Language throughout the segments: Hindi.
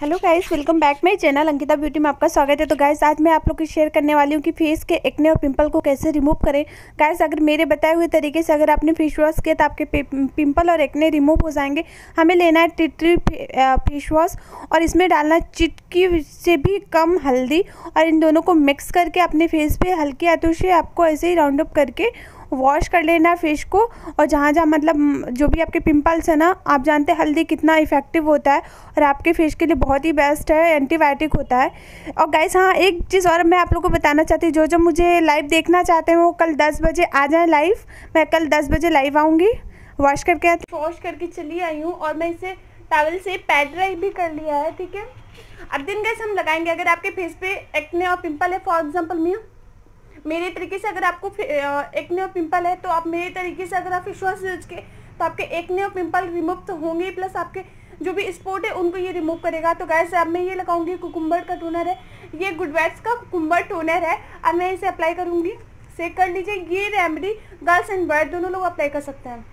Hello guys, welcome back my channel Ankita beauty में आपका स्वागत है। तो गाइस आज मैं आप लोग की शेयर करने वाली हूँ कि फेस के एक्ने और पिंपल को कैसे रिमूव करें। गाइस अगर मेरे बताए हुए तरीके से अगर आपने फेस वॉश किया तो आपके पिंपल और एक्ने रिमूव हो जाएंगे। हमें लेना है टिटरी फेस वॉश और इसमें डालना चिटकी से भी कम हल्दी और इन दोनों को मिक्स करके अपने फेस पर हल्की हाथों से आपको ऐसे ही राउंड अप करके वॉश कर लेना फेस को। और जहाँ जहाँ मतलब जो भी आपके पिंपल्स है ना, आप जानते हैं हल्दी कितना इफ़ेक्टिव होता है और आपके फेस के लिए बहुत ही बेस्ट है, एंटीबायोटिक होता है। और गाइस हाँ, एक चीज़ और मैं आप लोगों को बताना चाहती हूँ, जो जो मुझे लाइव देखना चाहते हैं वो कल 10 बजे आ जाएँ लाइव। मैं कल 10 बजे लाइव आऊँगी। वॉश करके चली आई हूँ और मैं इसे टॉवल से पैड ड्राई भी कर लिया है, ठीक है। अब दिन गैस हम लगाएंगे। अगर आपके फेस पे एक्ने और पिंपल है, फॉर एग्जाम्पल मेरे तरीके से अगर आपको एक्ने और पिंपल है तो आप मेरे तरीके से अगर आप फेस वॉश यूज के तो आपके एक्ने और पिंपल रिमूव तो होंगे, प्लस आपके जो भी स्पॉट है उनको ये रिमूव करेगा। तो गाइस अब मैं ये लगाऊंगी, कुकुम्बर का टोनर है, ये गुड बैट्स का कुकुम्बर टोनर है। अब मैं इसे अप्लाई करूँगी, सेक कर लीजिए। ये रेमेडी गर्ल्स एंड बॉयज दोनों लोग अप्लाई कर सकते हैं।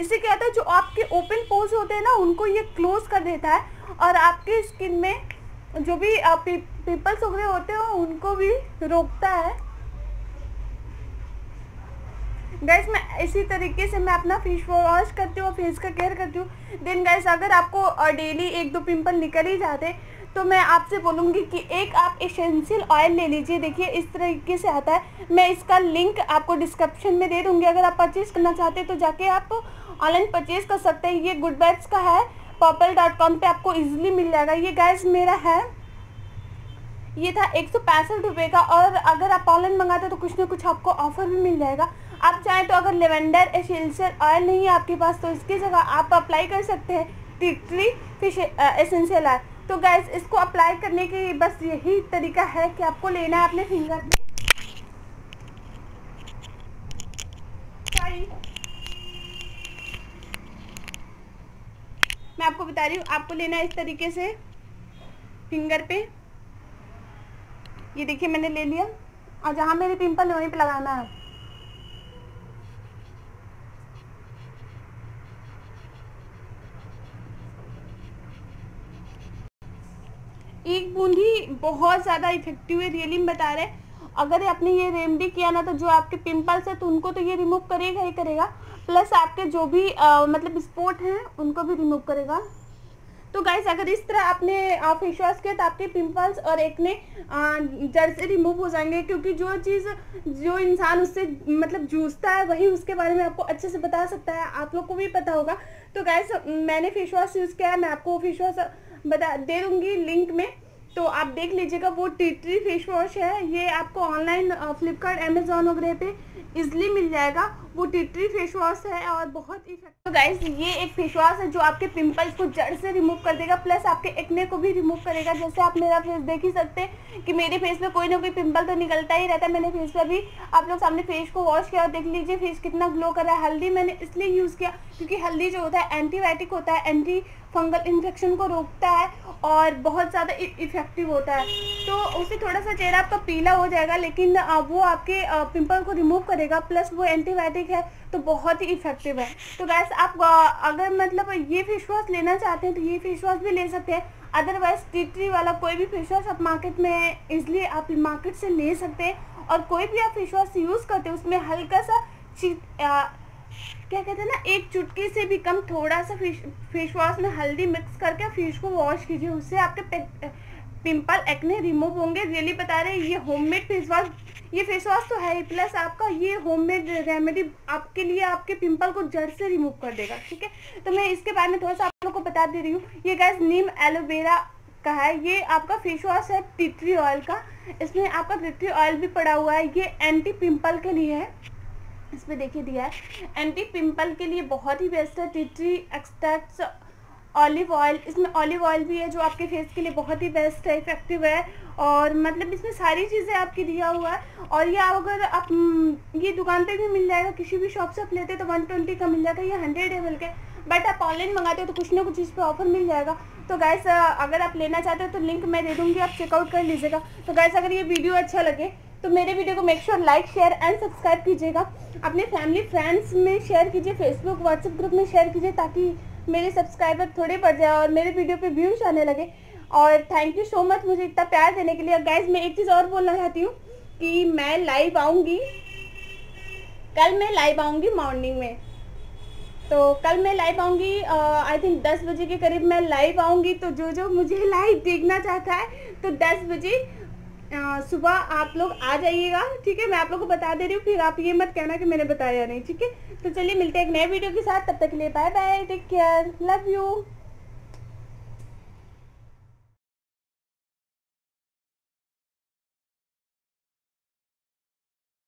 इससे क्या होता है, जो आपके ओपन पोर्स होते हैं ना उनको ये क्लोज कर देता है और आपकी स्किन में जो भी पिंपल्स उगरे होते हैं उनको भी रोकता है। गैस मैं इसी तरीके से मैं अपना फेस वॉश करती हूँ, फेस का केयर करती हूँ। देन गैस अगर आपको डेली 1-2 पिंपल निकल ही जाते तो मैं आपसे बोलूँगी कि एक आप एसेंशियल ऑयल ले लीजिए। देखिए इस तरीके से आता है, मैं इसका लिंक आपको डिस्क्रिप्शन में दे दूँगी। अगर आप परचेज़ करना चाहते हैं तो जाके आप ऑनलाइन परचेज़ कर सकते हैं। ये गुड बैट्स का है, Purple.com पे आपको इजीली मिल जाएगा। ये गैस मेरा है, ये था 165 रुपये का। और अगर आप ऑनलाइन मंगाते हो तो कुछ ना कुछ आपको ऑफर भी मिल जाएगा। आप चाहें तो अगर लेवेंडर एसेंशियल ऑयल नहीं है आपके पास तो इसकी जगह आप अप्लाई कर सकते हैं टिटरी फिश एसेंशियल ऑयल। तो गैस इसको अप्लाई करने के बस यही तरीका है कि आपको लेना है अपने फिंगर में, मैं आपको बता रही हूँ, आपको लेना है इस तरीके से फिंगर पे। ये देखिए मैंने ले लिया और जहाँ मेरे पिंपल है वहीं पे लगाना है। एक बूंद ही बहुत ज़्यादा इफेक्टिव है, रियली बता रहे हैं। अगर आपने ये रेमेडी किया ना तो जो आपके पिंपल्स है तो उनको तो ये रिमूव करेगा ही करेगा, प्लस आपके जो भी मतलब स्पॉट हैं उनको भी रिमूव करेगा। तो गाइस अगर इस तरह आपने फेस वॉश किया तो आपके पिंपल्स और एक्ने जड़ से रिमूव हो जाएंगे, क्योंकि जो चीज़ जो इंसान उससे मतलब जूझता है वही उसके बारे में आपको अच्छे से बता सकता है, आप लोग को भी पता होगा। तो गाइस मैंने फेस वॉश यूज़ किया है, मैं आपको फेस वॉश बता दे दूँगी लिंक में, तो आप देख लीजिएगा। वो टिटरी फेस वॉश है, ये आपको ऑनलाइन फ्लिपकार्ट, अमेजोन वगैरह पे इजली मिल जाएगा। वो टिटरी फेस वॉश है और बहुत ही। तो गाइस ये एक फेस वॉश है जो आपके पिंपल्स को जड़ से रिमूव कर देगा, प्लस आपके एक्ने को भी रिमूव करेगा। जैसे आप मेरा फेस देख ही सकते हैं कि मेरे फेस पे कोई ना कोई पिंपल तो निकलता ही रहता है। मैंने फेस पर भी आप लोग सामने फेस को वॉश किया और देख लीजिए फेस कितना ग्लो कर रहा है। हल्दी मैंने इसलिए यूज़ किया क्योंकि हल्दी जो होता है एंटीबायोटिक होता है, एंटी फंगल इन्फेक्शन को रोकता है और बहुत ज़्यादा इफेक्टिव होता है। तो उससे थोड़ा सा चेहरा आपका पीला हो जाएगा लेकिन वो आपके पिंपल को रिमूव करेगा, प्लस वो एंटीबायोटिक है तो बहुत ही इफेक्टिव है। तो गैस आप अगर मतलब ये फेस वॉश लेना चाहते हैं तो ये फेस वॉश भी ले सकते हैं। अदरवाइज टिटरी वाला कोई भी फेस वॉश आप मार्केट में इजली आप मार्केट से ले सकते हैं। और कोई भी आप फेस वॉश यूज़ करते हैं उसमें हल्का सा क्या कहते हैं ना, एक चुटकी से भी कम थोड़ा सा फेस वॉश में हल्दी मिक्स करके फेस को वॉश कीजिए, उससे आपके पिंपल एक्ने रिमूव होंगे। रियली बता रहे हैं, ये होममेड फेस वॉश, ये फेस वॉश तो है ही प्लस आपका ये होममेड रेमेडी आपके लिए आपके पिंपल को जड़ से रिमूव कर देगा, ठीक है। तो मैं इसके बारे में थोड़ा सा आप लोगों को बता दे रही हूँ। ये गैस नीम एलोवेरा का है, ये आपका फेस वॉश है टिटरी ऑयल का, इसमें आपका टिटरी ऑयल भी पड़ा हुआ है। ये एंटी पिंपल के लिए है, इसमें देखिए दिया है, एंटी पिंपल के लिए बहुत ही बेस्ट है। टिटरी एक्सट्रैक्ट्स, ऑलिव ऑयल, इसमें ऑलिव ऑयल भी है जो आपके फेस के लिए बहुत ही बेस्ट है, इफेक्टिव है। और मतलब इसमें सारी चीज़ें आपकी दिया हुआ है। और ये अगर आप ये दुकान पे भी मिल जाएगा, किसी भी शॉप से आप लेते तो 120 का मिल जाएगा, ये 100 है बल्कि, बट आप ऑनलाइन मंगाते हो तो कुछ ना कुछ इस पर ऑफर मिल जाएगा। तो गाइस अगर आप लेना चाहते हो तो लिंक मैं दे दूँगी, आप चेकआउट कर लीजिएगा। तो गाइस अगर ये वीडियो अच्छा लगे तो मेरे वीडियो को make sure like, share and subscribe कीजिएगा। अपने फैमिली फ्रेंड्स में शेयर कीजिए, फेसबुक, व्हाट्सएप ग्रुप में शेयर कीजिए ताकि मेरे सब्सक्राइबर थोड़े बढ़ जाए और मेरे वीडियो पे व्यूज आने लगे। और थैंक यू सो मच मुझे इतना प्यार देने के लिए। और गाइज मैं एक चीज़ और बोलना चाहती हूँ कि मैं लाइव आऊँगी, कल मैं लाइव आऊँगी मॉर्निंग में, तो कल मैं लाइव आऊँगी आई थिंक 10 बजे के करीब मैं लाइव आऊँगी। तो जो जो मुझे लाइव देखना चाहता है तो 10 बजे सुबह आप लोग आ जाइएगा, ठीक है। मैं आप लोगों को बता दे रही हूँ, फिर आप ये मत कहना कि मैंने बताया नहीं, ठीक है। तो चलिए मिलते हैं एक नए वीडियो के साथ, तब तक के लिए bye bye, take care, love you.